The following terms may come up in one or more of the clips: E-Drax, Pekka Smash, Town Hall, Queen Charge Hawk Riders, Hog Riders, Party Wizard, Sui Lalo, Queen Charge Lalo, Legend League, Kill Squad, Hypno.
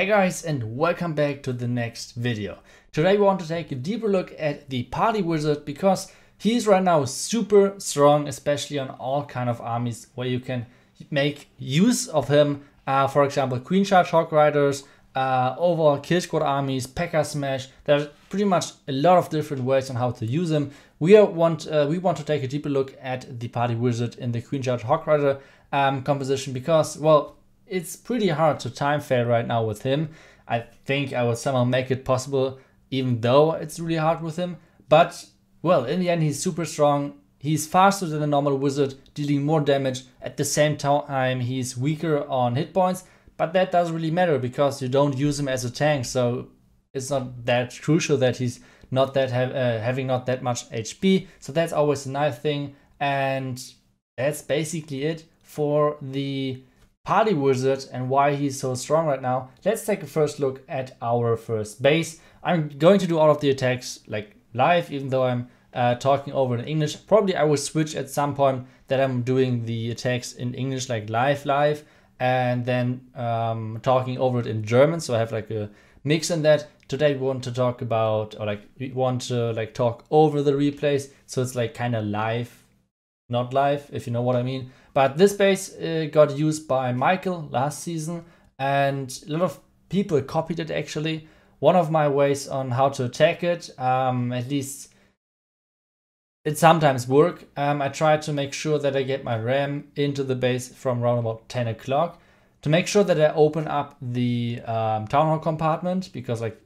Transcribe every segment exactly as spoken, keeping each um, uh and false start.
Hey guys, and welcome back to the next video. Today we want to take a deeper look at the Party Wizard because he is right now super strong, especially on all kind of armies where you can make use of him. Uh, for example, Queen Charge Hawk Riders, uh, overall Kill Squad armies, Pekka Smash. There's pretty much a lot of different ways on how to use him. We are want uh, we want to take a deeper look at the Party Wizard in the Queen Charge Hawk Rider um, composition because, well, it's pretty hard to time fail right now with him. I think I will somehow make it possible, even though it's really hard with him. But, well, in the end, he's super strong. He's faster than a normal wizard, dealing more damage. At the same time, he's weaker on hit points. But that doesn't really matter because you don't use him as a tank. So it's not that crucial that he's not that ha uh, having not that much H P. So that's always a nice thing. And that's basically it for the Party Wizard and why he's so strong right now. Let's take a first look at our first base. I'm going to do all of the attacks like live, even though I'm uh, talking over in English. Probably I will switch at some point that I'm doing the attacks in English like live live and then um, talking over it in German, so I have like a mix in that. Today we want to talk about, or like we want to like talk over the replays, so it's like kind of live, not live, if you know what I mean. But this base uh, got used by Michael last season and a lot of people copied it actually. One of my ways on how to attack it, um, at least it sometimes works. Um, I try to make sure that I get my RAM into the base from around about ten o'clock to make sure that I open up the um, Town Hall compartment, because like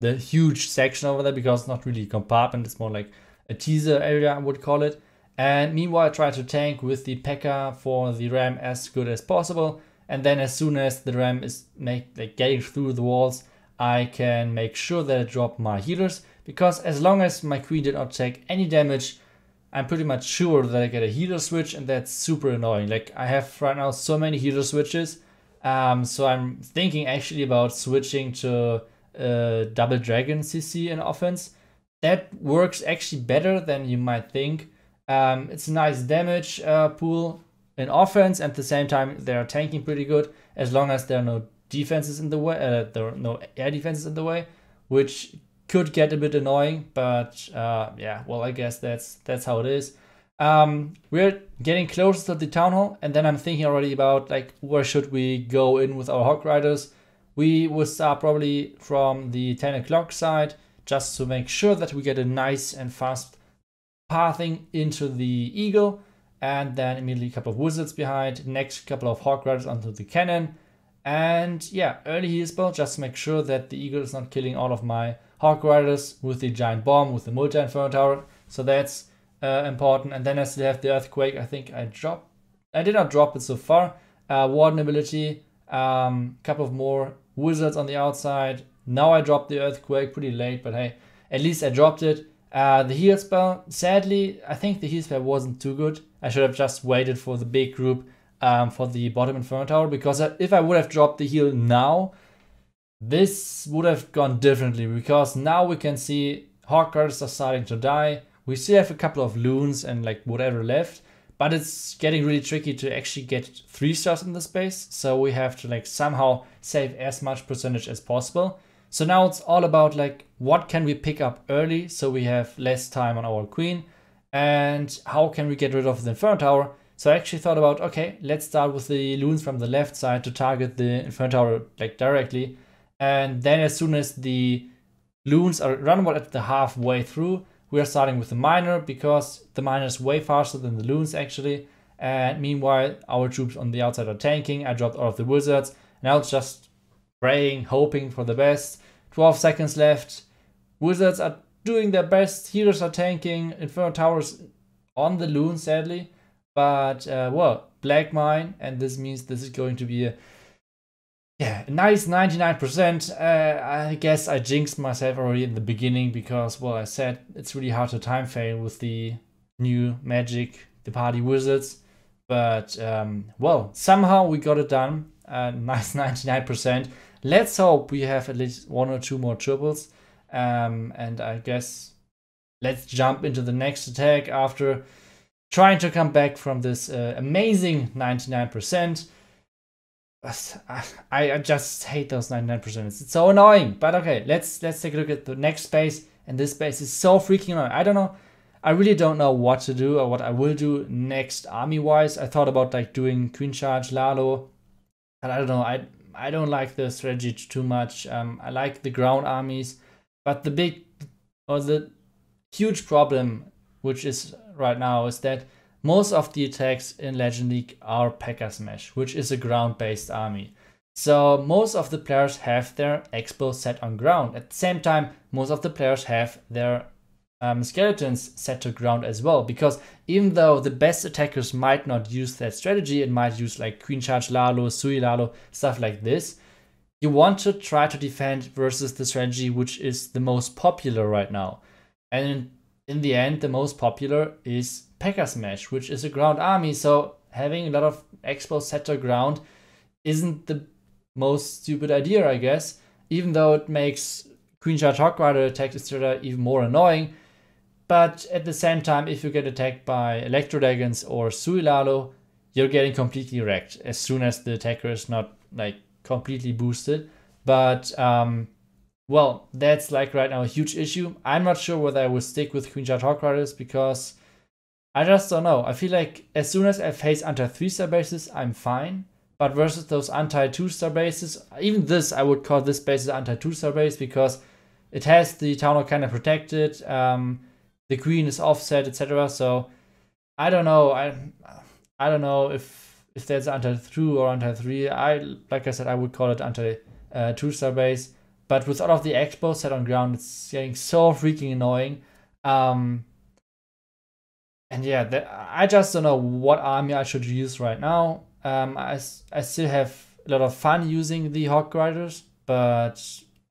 the huge section over there, because it's not really a compartment, it's more like a teaser area I would call it. And meanwhile, I try to tank with the Pekka for the RAM as good as possible. And then as soon as the RAM is make, like, getting through the walls, I can make sure that I drop my healers. Because as long as my queen did not take any damage, I'm pretty much sure that I get a healer switch. And that's super annoying. Like, I have right now so many healer switches. Um, so I'm thinking actually about switching to uh, double dragon C C in offense. That works actually better than you might think. Um, it's a nice damage uh, pool in offense, and at the same time they are tanking pretty good as long as there are no defenses in the way. Uh, there are no air defenses in the way, which could get a bit annoying. But uh, yeah, well, I guess that's that's how it is. Um, we're getting closer to the Town Hall, and then I'm thinking already about like where should we go in with our Hog Riders. We will start probably from the ten o'clock side just to make sure that we get a nice and fast pathing into the eagle, and then immediately a couple of wizards behind, next couple of Hog Riders onto the cannon, and yeah, early heal spell just to make sure that the eagle is not killing all of my Hog Riders with the giant bomb, with the multi inferno tower. So that's uh, important. And then I still have the earthquake. I think I dropped, I did not drop it so far. Uh, warden ability, um, couple of more wizards on the outside. Now I dropped the earthquake pretty late, but hey, at least I dropped it. Uh, the heal spell, sadly, I think the heal spell wasn't too good. I should have just waited for the big group um, for the bottom inferno tower, because if I would have dropped the heal now, this would have gone differently, because now we can see Hog Riders are starting to die. We still have a couple of loons and like whatever left, but it's getting really tricky to actually get three stars in this base, so we have to like somehow save as much percentage as possible. So now it's all about like what can we pick up early so we have less time on our queen, and how can we get rid of the inferno tower. So I actually thought about, okay, let's start with the loons from the left side to target the inferno tower like directly, and then as soon as the loons are run about at the halfway through, we are starting with the miner, because the miner is way faster than the loons actually. And meanwhile our troops on the outside are tanking. I dropped all of the wizards. Now it's just praying, hoping for the best. twelve seconds left. Wizards are doing their best. Healers are tanking. Inferno Towers on the loon, sadly. But, uh, well, Black Mine. And this means this is going to be a, yeah, a nice ninety-nine percent. Uh, I guess I jinxed myself already in the beginning because, well, I said it's really hard to time fail with the new magic, the Party Wizards. But, um, well, somehow we got it done. Uh, nice ninety-nine percent. Let's hope we have at least one or two more triples. Um, and I guess let's jump into the next attack after trying to come back from this uh, amazing ninety-nine percent. I just hate those ninety-nine percent. It's so annoying. But okay, let's let's take a look at the next space. And this space is so freaking annoying. I don't know. I really don't know what to do or what I will do next army-wise. I thought about like doing Queen Charge Lalo, but I don't know. I I don't like the strategy too much. Um, I like the ground armies, but the big or the huge problem which is right now is that most of the attacks in Legend League are Pekka Smash, which is a ground-based army. So most of the players have their expo set on ground. At the same time, most of the players have their um, skeletons set to ground as well. Because even though the best attackers might not use that strategy, it might use like Queen Charge Lalo, Sui Lalo, stuff like this, you want to try to defend versus the strategy which is the most popular right now. And in the end, the most popular is Pekka Smash, which is a ground army, so having a lot of expo set to ground isn't the most stupid idea, I guess. Even though it makes Queen Charge Hawk Rider attack et cetera even more annoying, but at the same time, if you get attacked by Electro Dragons or Sui Lalo, you're getting completely wrecked as soon as the attacker is not like completely boosted. But um, well, that's like right now a huge issue. I'm not sure whether I will stick with Queen Charge Hawk Riders because I just don't know. I feel like as soon as I face anti-three star bases, I'm fine. But versus those anti-two star bases, even this, I would call this base an anti-two star base because it has the Town Hall kind of protected, um, the Queen is offset, et cetera. So I don't know. I I don't know if if that's anti-two or anti-three. I like I said, I would call it anti-two star uh, base. But with all of the expo set on ground, it's getting so freaking annoying. Um, And yeah, the, I just don't know what army I should use right now. Um, I, I still have a lot of fun using the Hog Riders, but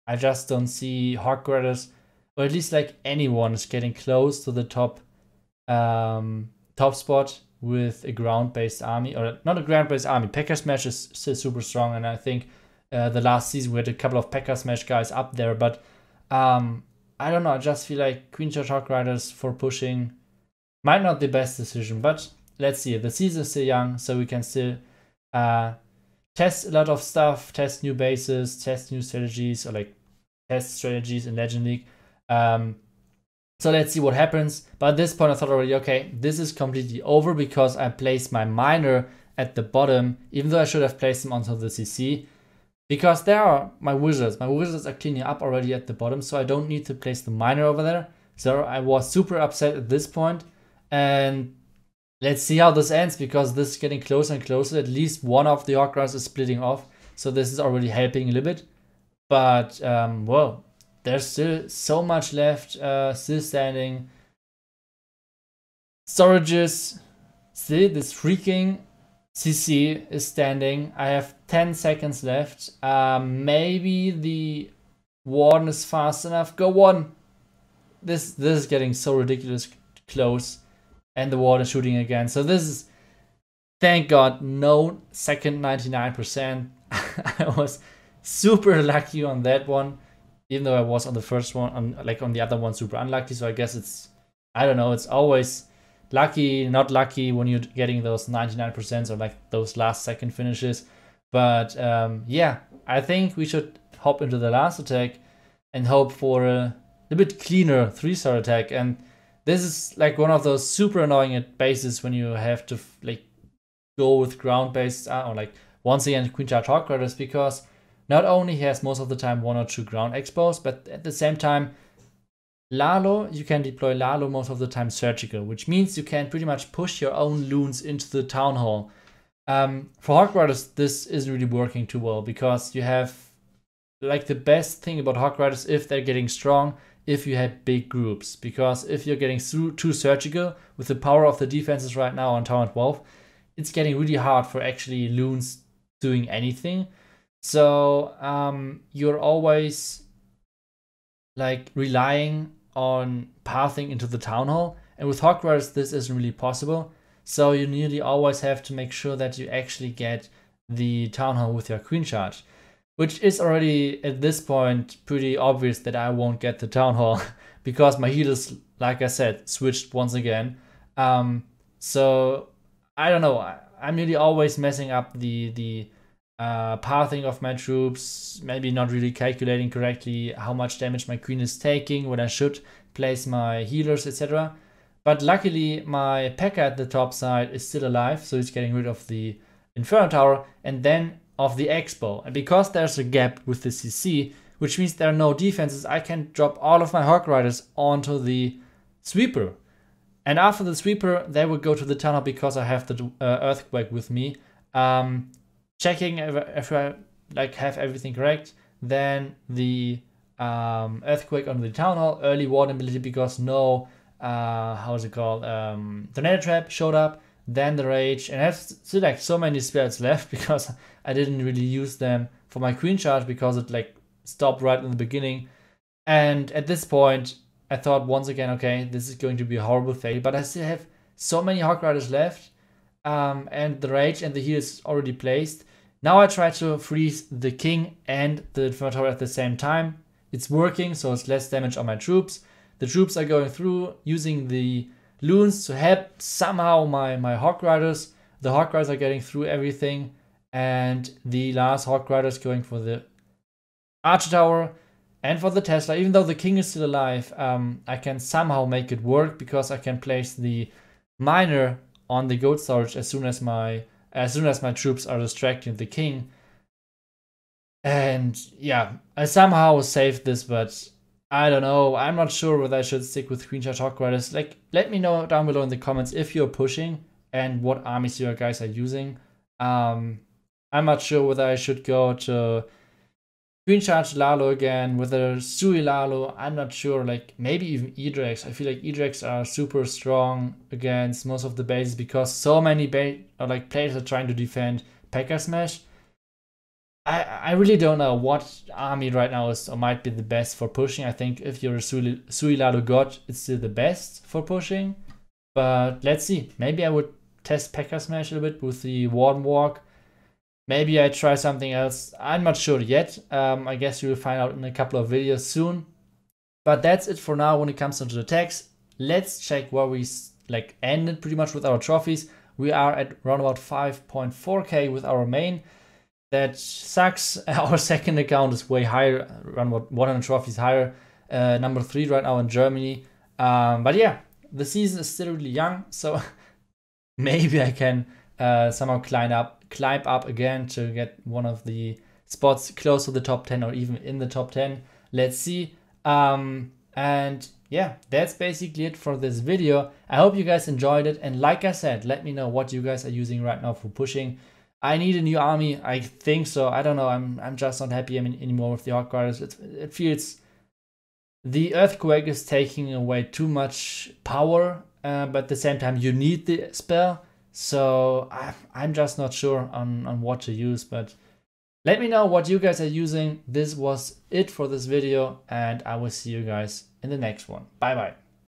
I just don't see Hog Riders, or at least like anyone is getting close to the top um, top spot with a ground-based army, or not a ground-based army. Pekka Smash is still super strong, and I think uh, the last season we had a couple of Pekka Smash guys up there, but um, I don't know, I just feel like Queen Charge Hawk Riders for pushing might not be the best decision, but let's see. The season is still young, so we can still uh, test a lot of stuff, test new bases, test new strategies, or like test strategies in Legend League. Um, so let's see what happens. But at this point, I thought already, okay, this is completely over because I placed my miner at the bottom, even though I should have placed him onto the C C, because there are my wizards. My wizards are cleaning up already at the bottom, so I don't need to place the miner over there. So I was super upset at this point. And let's see how this ends, because this is getting closer and closer. At least one of the Hog Riders is splitting off, so this is already helping a little bit. But, um, well, there's still so much left, uh, still standing. Storages, still this freaking C C is standing. I have ten seconds left. Um, maybe the Warden is fast enough. Go Warden! This, this is getting so ridiculous close. And the water shooting again. So this is, thank God, no second ninety-nine percent. I was super lucky on that one, even though I was on the first one, on, like on the other one, super unlucky. So I guess it's, I don't know, it's always lucky, not lucky when you're getting those ninety-nine percent or like those last second finishes. But um, yeah, I think we should hop into the last attack and hope for a, a bit cleaner three star attack. And this is like one of those super annoying bases when you have to like go with ground-based uh, or like once again Queen Charge Hawk Riders, because not only has most of the time one or two ground expos, but at the same time Lalo, you can deploy Lalo most of the time surgical, which means you can pretty much push your own loons into the Town Hall. Um, for Hawk Riders this isn't really working too well, because you have like the best thing about Hawk Riders if they're getting strong, if you had big groups, because if you're getting through too surgical with the power of the defenses right now on Town twelve, it's getting really hard for actually loons doing anything. So um, you're always like relying on pathing into the Town Hall, and with Hog Riders this isn't really possible. So you nearly always have to make sure that you actually get the Town Hall with your Queen Charge, which is already at this point pretty obvious that I won't get the Town Hall because my healers, like I said, switched once again. Um, so I don't know. I, I'm nearly always messing up the the uh, pathing of my troops, maybe not really calculating correctly how much damage my queen is taking, when I should place my healers, et cetera. But luckily my Pekka at the top side is still alive, so he's getting rid of the Inferno Tower and then of the Expo. And because there's a gap with the C C, which means there are no defenses, I can drop all of my Hog Riders onto the Sweeper. And after the Sweeper, they will go to the tunnel because I have the uh, Earthquake with me. Um, checking if, if I like have everything correct, then the um, Earthquake on the Town Hall, early warning ability because no, uh, how is it called, um, Tornado Trap showed up, then the Rage, and I have still like so many spells left because I didn't really use them for my Queen Charge because it like stopped right in the beginning. And at this point, I thought once again, okay, this is going to be a horrible fail, but I still have so many Hog Riders left, um, and the Rage and the heal is already placed. Now I try to freeze the King and the Inferno Tower at the same time. It's working, so it's less damage on my troops. The troops are going through, using the loons to help somehow my, my Hog Riders. The Hog Riders are getting through everything, and the last Hog Riders going for the Archer Tower. And for the Tesla, even though the King is still alive, um, I can somehow make it work because I can place the miner on the gold storage as soon as my as soon as my troops are distracting the King. And yeah, I somehow saved this, but I don't know. I'm not sure whether I should stick with Queen Charge Hawk Riders. Like, let me know down below in the comments if you're pushing and what armies your guys are using. Um, I'm not sure whether I should go to Queen Charge Lalo again, whether Sui Lalo, I'm not sure, like maybe even E-Drax. I feel like E-Drax are super strong against most of the bases because so many ba or like players are trying to defend Pekka Smash. I, I really don't know what army right now is or might be the best for pushing. I think if you're a Sui, Sui Lalo god, it's still the best for pushing. But let's see, maybe I would test Pekka Smash a little bit with the Warden Walk. Maybe I try something else. I'm not sure yet. Um, I guess you will find out in a couple of videos soon. But that's it for now when it comes to the tags. Let's check where we like ended pretty much with our trophies. We are at around about five point four K with our main. That sucks. Our second account is way higher, around about one hundred trophies higher. Uh, number three right now in Germany. Um, but yeah, the season is still really young. So maybe I can uh, somehow climb up. climb up again to get one of the spots close to the top ten or even in the top ten. Let's see. Um, and yeah, that's basically it for this video. I hope you guys enjoyed it. And like I said, let me know what you guys are using right now for pushing. I need a new army. I think so. I don't know. I'm, I'm just not happy anymore with the Hog Riders. It, it feels the Earthquake is taking away too much power, uh, but at the same time you need the spell. So I, I'm just not sure on, on what to use, but let me know what you guys are using. This was it for this video, and I will see you guys in the next one. Bye bye.